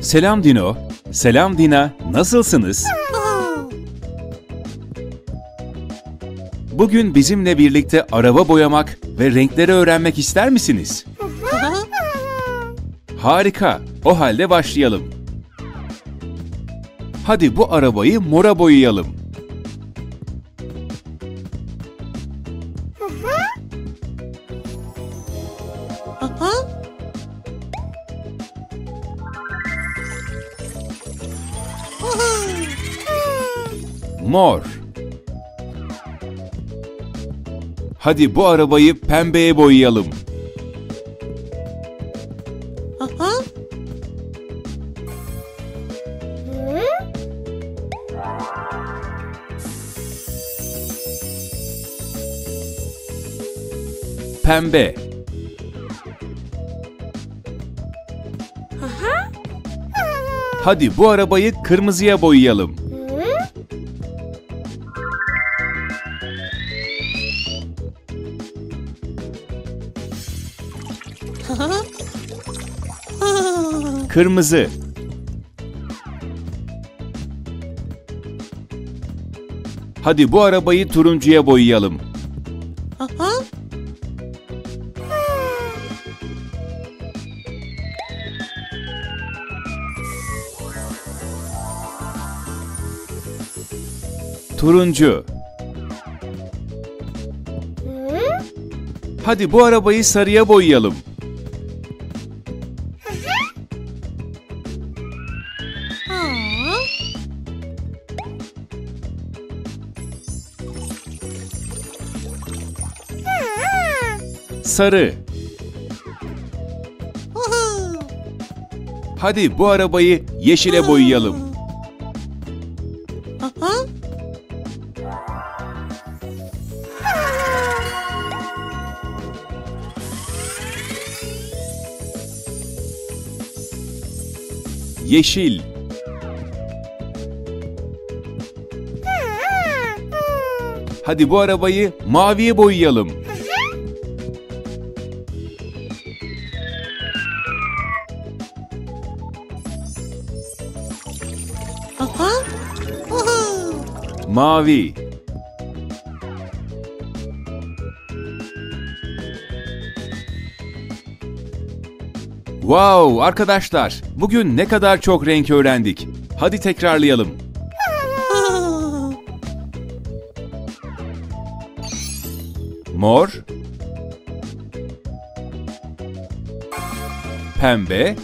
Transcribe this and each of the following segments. Selam Dino, selam Dina, nasılsınız? Bugün bizimle birlikte araba boyamak ve renkleri öğrenmek ister misiniz? Harika, o halde başlayalım. Hadi bu arabayı mora boyayalım. Mor. Hadi bu arabayı pembeye boyayalım. Aha. Pembe. Aha. Hadi bu arabayı kırmızıya boyayalım. Kırmızı. Hadi bu arabayı turuncuya boyayalım. Aha. Turuncu. Hadi bu arabayı sarıya boyayalım. Sarı. Hadi bu arabayı yeşile boyayalım. Yeşil. Hadi bu arabayı maviye boyayalım. Mavi. Wow arkadaşlar, bugün ne kadar çok renk öğrendik. Hadi tekrarlayalım. Mor, pembe,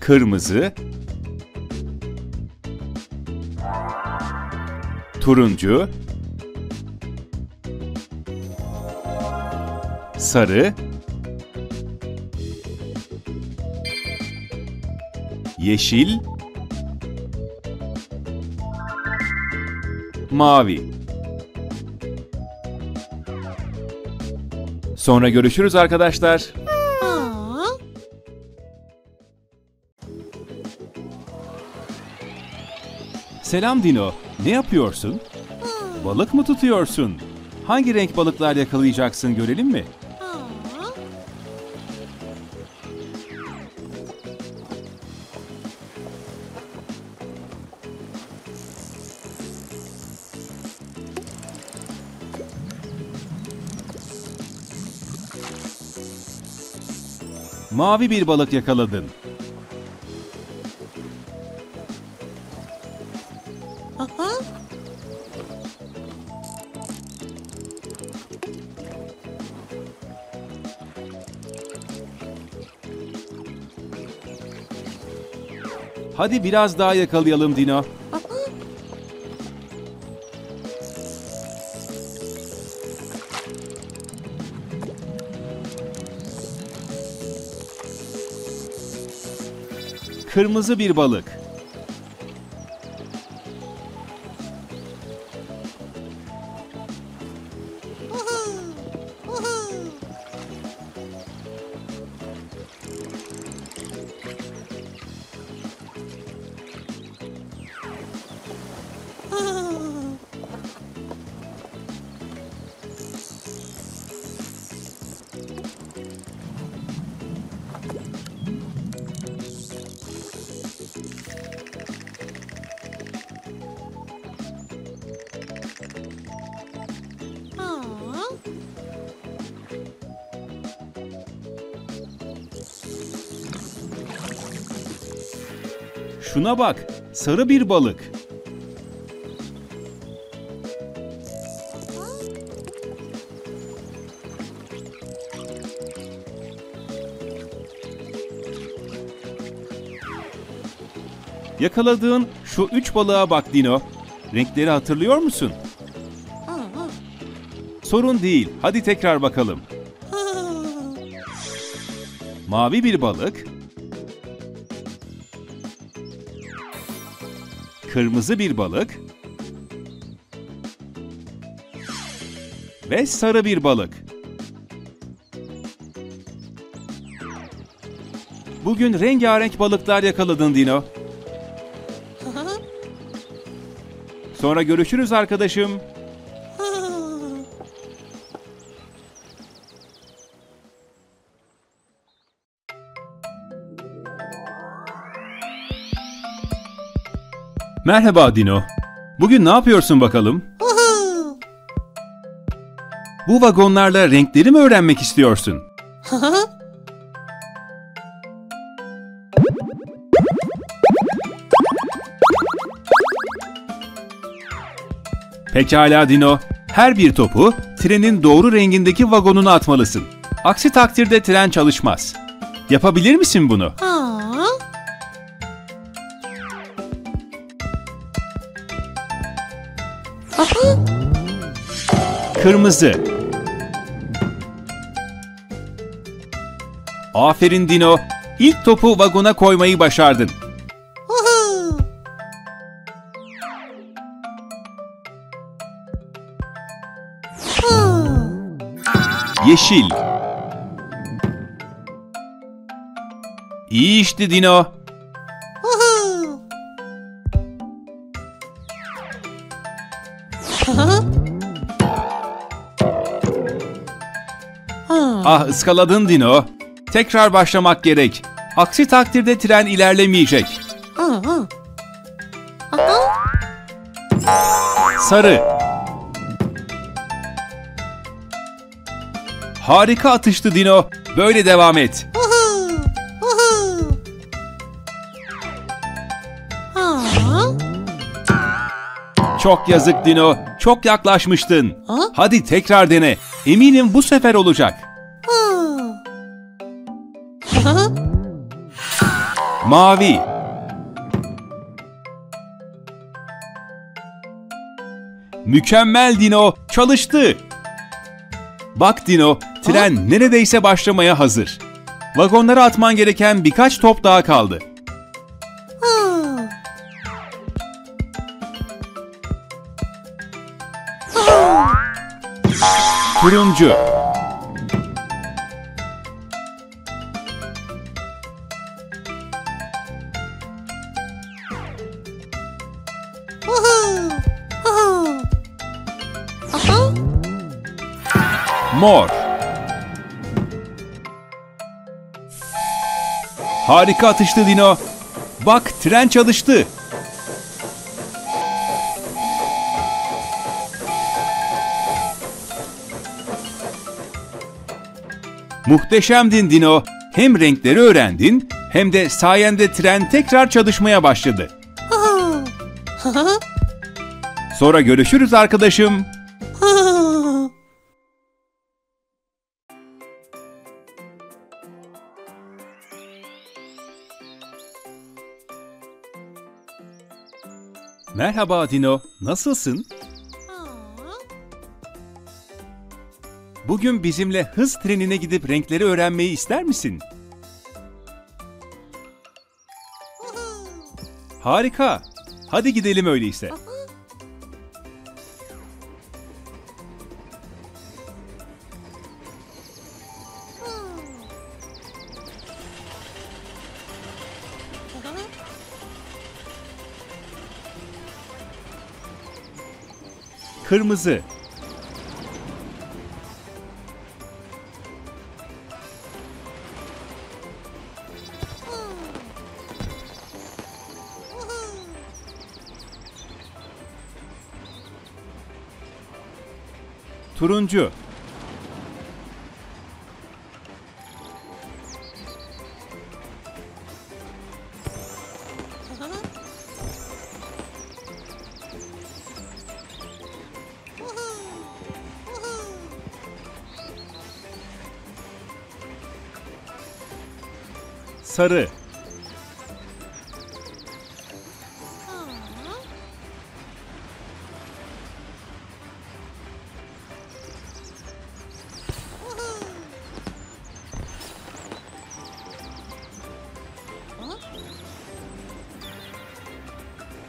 kırmızı, turuncu, sarı, yeşil, mavi. Sonra görüşürüz arkadaşlar. Selam Dino, ne yapıyorsun? Balık mı tutuyorsun? Hangi renk balıklar yakalayacaksın görelim mi? Mavi bir balık yakaladın. Hadi biraz daha yakalayalım Dino. Kırmızı bir balık. Şuna bak, sarı bir balık. Yakaladığın şu 3 balığa bak Dino. Renkleri hatırlıyor musun? Sorun değil. Hadi tekrar bakalım. Mavi bir balık. Kırmızı bir balık. Ve sarı bir balık. Bugün rengarenk balıklar yakaladın Dino. Sonra görüşürüz arkadaşım. Merhaba Dino. Bugün ne yapıyorsun bakalım? Bu vagonlarla renkleri mi öğrenmek istiyorsun? Pekala Dino, her bir topu trenin doğru rengindeki vagonuna atmalısın. Aksi takdirde tren çalışmaz. Yapabilir misin bunu? Kırmızı. Aferin Dino, ilk topu vagona koymayı başardın. Yeşil. İyi işti Dino. Ah, ıskaladın Dino. Tekrar başlamak gerek. Aksi takdirde tren ilerlemeyecek. Sarı. Harika atıştı Dino. Böyle devam et. Çok yazık Dino. Çok yaklaşmıştın. Hadi tekrar dene. Eminim bu sefer olacak. Mavi. Mükemmel Dino. Çalıştı. Bak Dino, tren neredeyse başlamaya hazır. Vagonlara atman gereken birkaç top daha kaldı. Turuncu. Mor. Harika atıştı Dino. Bak, tren çalıştı. Muhteşemdin Dino. Hem renkleri öğrendin, hem de sayende tren tekrar çalışmaya başladı. Sonra görüşürüz arkadaşım. Merhaba Dino, nasılsın? Bugün bizimle hız trenine gidip renkleri öğrenmeyi ister misin? Harika, hadi gidelim öyleyse. Kırmızı. Turuncu. sarı.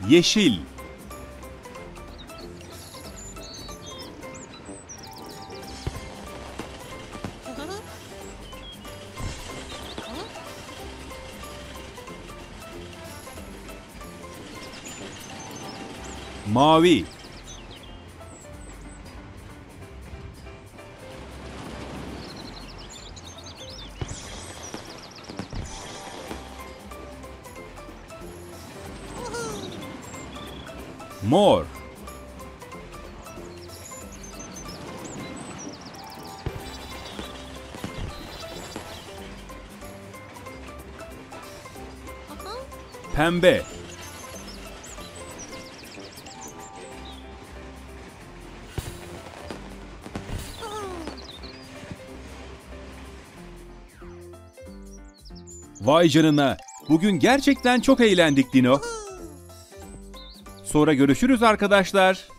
Yeşil. Mavi. Mor. Pembe. Vay canına, bugün gerçekten çok eğlendik Dino. Sonra görüşürüz arkadaşlar.